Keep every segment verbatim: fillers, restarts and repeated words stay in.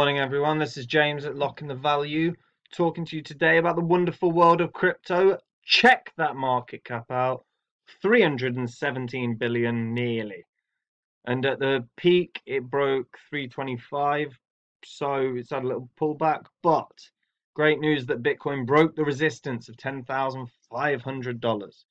Morning everyone, this is James at Lock in the Value talking to you today about the wonderful world of crypto. Check that market cap out, three hundred seventeen billion nearly, and at the peak it broke three twenty-five, so it's had a little pullback, but great news that Bitcoin broke the resistance of ten thousand five hundred dollars.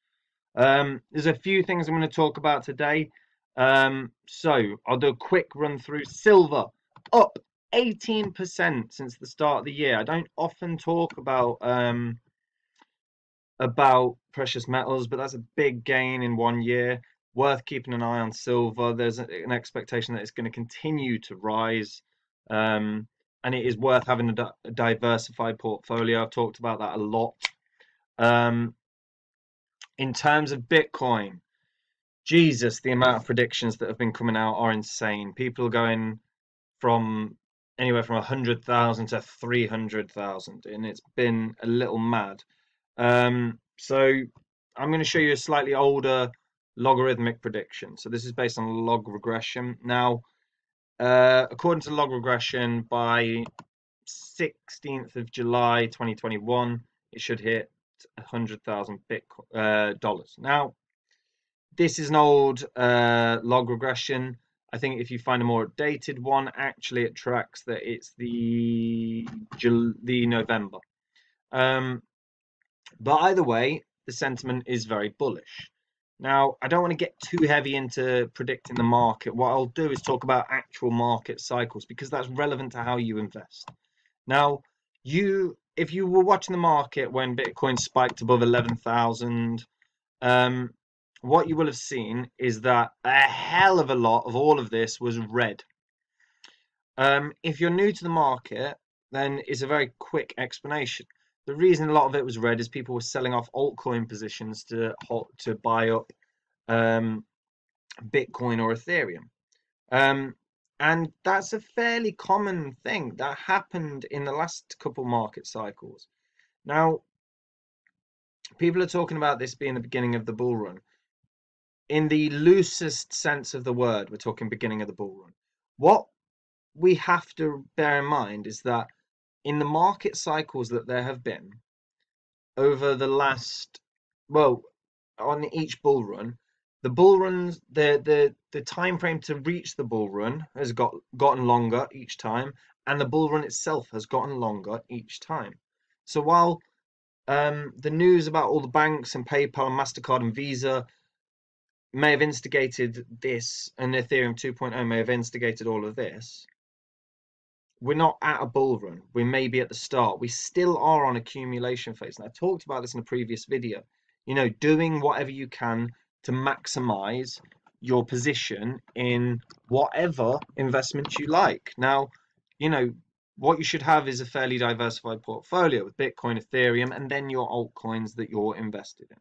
Um, there's a few things I'm going to talk about today, um, so I'll do a quick run through. Silver up eighteen percent since the start of the year. I don't often talk about um about precious metals, but that's a big gain in one year. Worth keeping an eye on silver. There's an expectation that it's going to continue to rise, um and it is worth having a, a diversified portfolio. I've talked about that a lot. Um in terms of Bitcoin, Jesus, the amount of predictions that have been coming out are insane. People are going from anywhere from one hundred thousand to three hundred thousand, and it's been a little mad. Um, so I'm going to show you a slightly older logarithmic prediction. So this is based on log regression. Now, uh, according to log regression, by sixteenth of July twenty twenty-one, it should hit one hundred thousand uh, dollars. Now, this is an old uh, log regression. I think if you find a more updated one, actually it tracks that it's the the November. Um, but either way, the sentiment is very bullish. Now, I don't want to get too heavy into predicting the market. What I'll do is talk about actual market cycles, because that's relevant to how you invest. Now, you if you were watching the market when Bitcoin spiked above eleven thousand, um, what you will have seen is that a hell of a lot of all of this was red. Um, if you're new to the market, then it's a very quick explanation. The reason a lot of it was red is people were selling off altcoin positions to to buy up um, Bitcoin or Ethereum. Um, and that's a fairly common thing that happened in the last couple market cycles. Now, people are talking about this being the beginning of the bull run. In the loosest sense of the word, we're talking beginning of the bull run. What we have to bear in mind is that in the market cycles that there have been over the last, well, on each bull run, the bull runs, the the the time frame to reach the bull run has got gotten longer each time, and the bull run itself has gotten longer each time. So while um, the news about all the banks and PayPal and MasterCard and Visa may have instigated this, and Ethereum two point oh may have instigated all of this, we're not at a bull run. We may be at the start. We still are on accumulation phase, and I talked about this in a previous video. You know, doing whatever you can to maximize your position in whatever investment you like. Now, you know, what you should have is a fairly diversified portfolio with Bitcoin, Ethereum, and then your altcoins that you're invested in.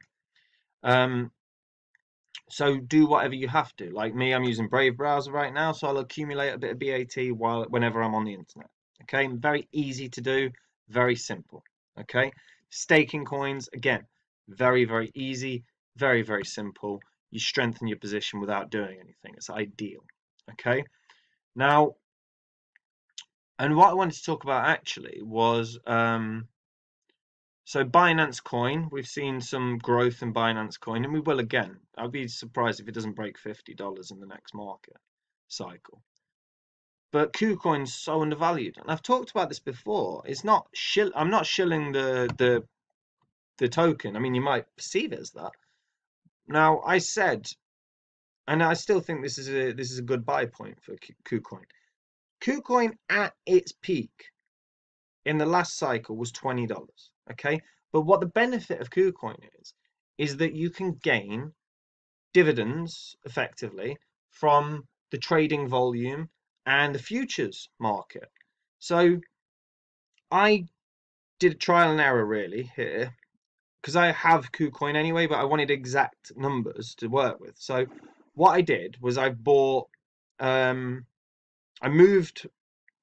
Um, So do whatever you have to. Like me, I'm using Brave browser right now, so I'll accumulate a bit of B A T while whenever I'm on the internet. Okay, very easy to do, very simple. Okay, staking coins, again, very, very easy, very, very simple. You strengthen your position without doing anything. It's ideal. Okay, now, and what I wanted to talk about actually was, um, so Binance Coin, we've seen some growth in Binance Coin, and we will again. I'd be surprised if it doesn't break fifty dollars in the next market cycle. But KuCoin's so undervalued, and I've talked about this before. It's not shill. I'm not shilling the the the token. I mean, you might perceive it as that. Now, I said, and I still think this is a this is a good buy point for KuCoin. KuCoin at its peak in the last cycle was twenty dollars. Okay, but what the benefit of KuCoin is, is that you can gain dividends effectively from the trading volume and the futures market. So I did a trial and error really here, because I have KuCoin anyway, but I wanted exact numbers to work with. So what I did was I bought, um, I moved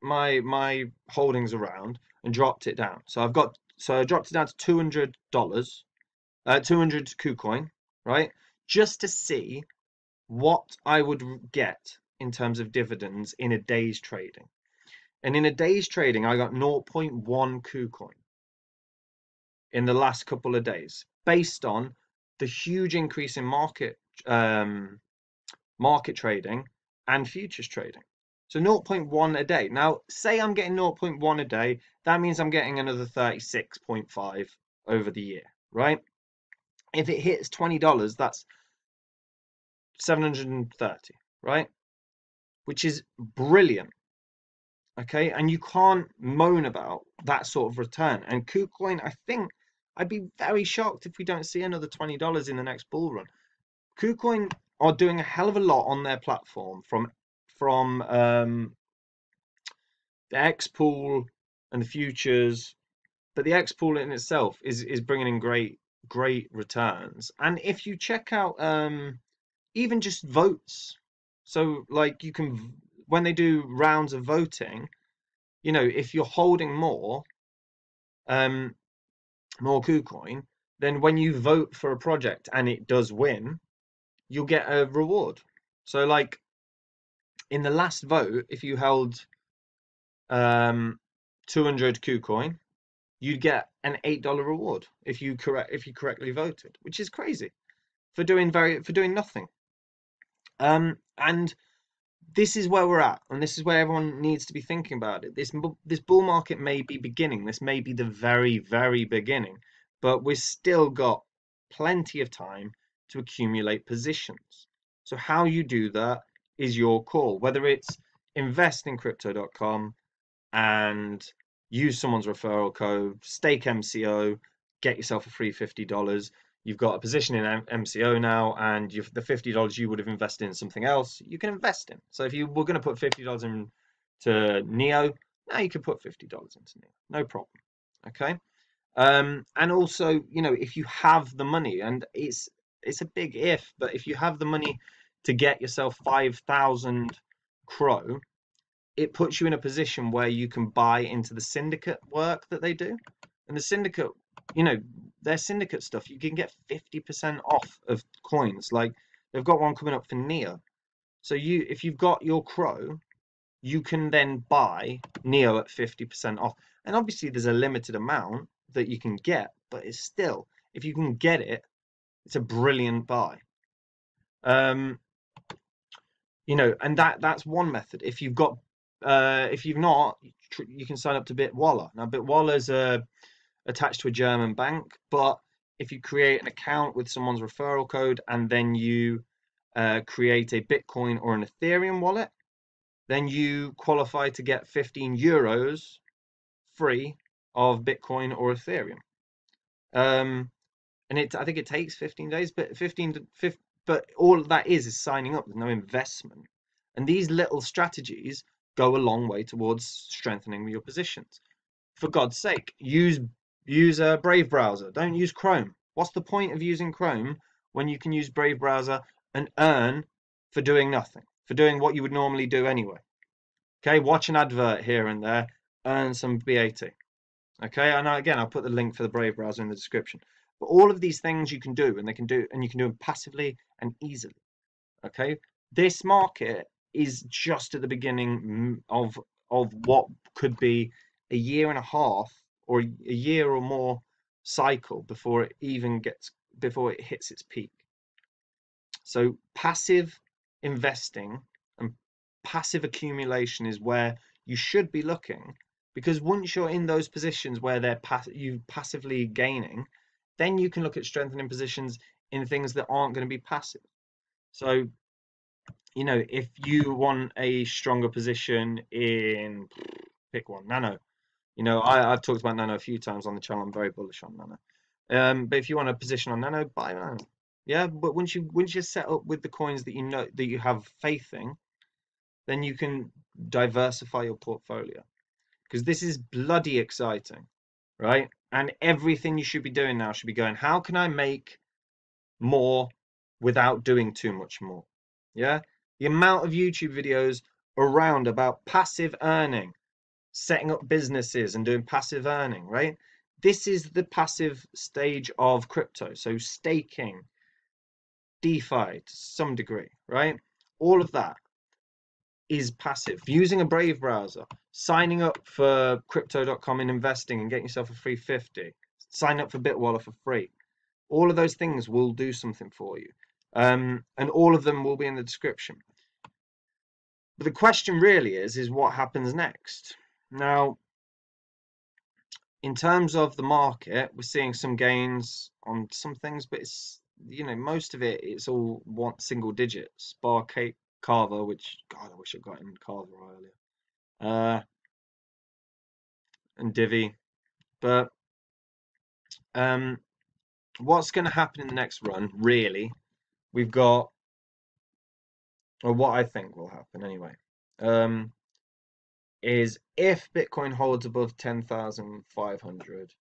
my my holdings around and dropped it down. So I've got So I dropped it down to two hundred dollars, uh, two hundred KuCoin, right? Just to see what I would get in terms of dividends in a day's trading. And in a day's trading, I got zero point one KuCoin in the last couple of days, based on the huge increase in market um, market trading and futures trading. So zero point one a day. Now, say I'm getting zero point one a day, that means I'm getting another thirty-six point five over the year, right? If it hits twenty dollars, that's seven hundred thirty, right? Which is brilliant, okay? And you can't moan about that sort of return. And KuCoin, I think, I'd be very shocked if we don't see another twenty dollars in the next bull run. KuCoin are doing a hell of a lot on their platform, from from um, the X pool and the futures, but the X pool in itself is is bringing in great great returns. And if you check out um, even just votes, so like you can, when they do rounds of voting, you know, if you're holding more um, more KuCoin, then when you vote for a project and it does win, you'll get a reward. So like in the last vote, if you held um, two hundred KuCoin, you'd get an eight dollar reward if you correct if you correctly voted, which is crazy for doing very for doing nothing. Um, and this is where we're at, and this is where everyone needs to be thinking about it. This this bull market may be beginning. This may be the very very beginning, but we've still got plenty of time to accumulate positions. So how you do that is your call, whether it's invest in crypto dot com and use someone's referral code, stake M C O, get yourself a free fifty dollars. You've got a position in M C O now, and you've, the fifty dollars you would have invested in something else, you can invest in. So if you were going to put fifty dollars into Neo, now you can put fifty dollars into Neo, no problem, okay? Um, and also, you know, if you have the money, and it's it's a big if, but if you have the money to get yourself five thousand C R O, it puts you in a position where you can buy into the syndicate work that they do. And the syndicate, you know, their syndicate stuff, you can get fifty percent off of coins. Like they've got one coming up for Neo. So you, if you've got your C R O, you can then buy Neo at fifty percent off. And obviously there's a limited amount that you can get, but it's still, if you can get it, it's a brilliant buy. Um, you know, and that that's one method. If you've got uh if you've not, you can sign up to Bitwala. Now Bitwala is uh, attached to a German bank, but if you create an account with someone's referral code and then you uh create a Bitcoin or an Ethereum wallet, then you qualify to get fifteen euros free of Bitcoin or Ethereum. Um and it I think it takes fifteen days, but fifteen to fifteen. But all that is is signing up. There's no investment. And these little strategies go a long way towards strengthening your positions. For God's sake, use use a Brave browser. Don't use Chrome. What's the point of using Chrome when you can use Brave browser and earn for doing nothing, for doing what you would normally do anyway? Okay, watch an advert here and there, earn some B A T. Okay, and again, I'll put the link for the Brave browser in the description. But all of these things you can do, and they can do, and you can do them passively and easily. Okay, this market is just at the beginning of of what could be a year and a half or a year or more cycle before it even gets before it hits its peak. So passive investing and passive accumulation is where you should be looking, because once you're in those positions where they're pass you passively gaining, then you can look at strengthening positions in things that aren't going to be passive. So, you know, if you want a stronger position in, pick one, Nano. You know, I, I've talked about Nano a few times on the channel. I'm very bullish on Nano. Um, but if you want a position on Nano, buy Nano. Yeah, but once you once you're set up with the coins that you know that you have faith in, then you can diversify your portfolio, because this is bloody exciting, right? And everything you should be doing now should be going, how can I make more without doing too much more? Yeah, the amount of YouTube videos around about passive earning, setting up businesses and doing passive earning, right? This is the passive stage of crypto. So staking, DeFi to some degree, right? All of that. is passive. Using a Brave browser, signing up for crypto dot com and investing and getting yourself a free fifty, sign up for Bitwala for free. All of those things will do something for you. Um, and all of them will be in the description. But the question really is, is what happens next? Now, in terms of the market, we're seeing some gains on some things, but it's, you know, most of it, it's all one single digits, bar Carver, which, God, I wish I got in Carver earlier, uh, and Divi. But um, what's going to happen in the next run, really? We've got, or what I think will happen anyway, um, is if Bitcoin holds above ten thousand five hundred,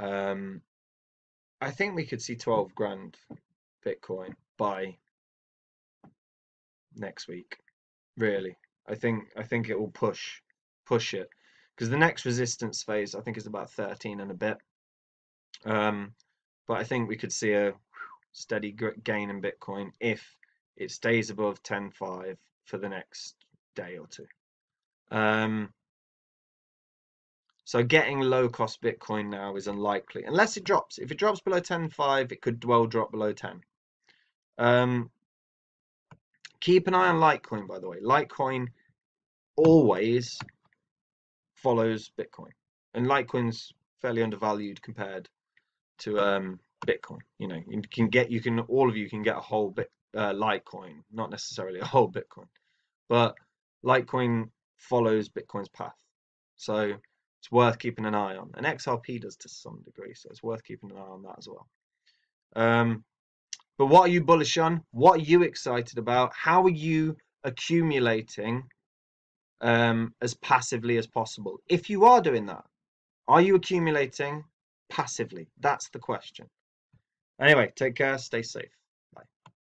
um, I think we could see twelve grand Bitcoin by next week. Really, I think I think it will push push it, because the next resistance phase I think is about thirteen and a bit. Um, but I think we could see a steady gain in Bitcoin if it stays above ten point five for the next day or two. Um, so getting low cost Bitcoin now is unlikely unless it drops. If it drops below ten point five, it could well drop below ten. Um, keep an eye on Litecoin, by the way. Litecoin always follows Bitcoin, and Litecoin's fairly undervalued compared to um, Bitcoin. You know, you can get, you can, all of you can get a whole bit uh, Litecoin, not necessarily a whole Bitcoin, but Litecoin follows Bitcoin's path, so it's worth keeping an eye on. And X R P does to some degree, so it's worth keeping an eye on that as well. Um, but what are you bullish on? What are you excited about? How are you accumulating um, as passively as possible? If you are doing that, are you accumulating passively? That's the question. Anyway, take care, stay safe.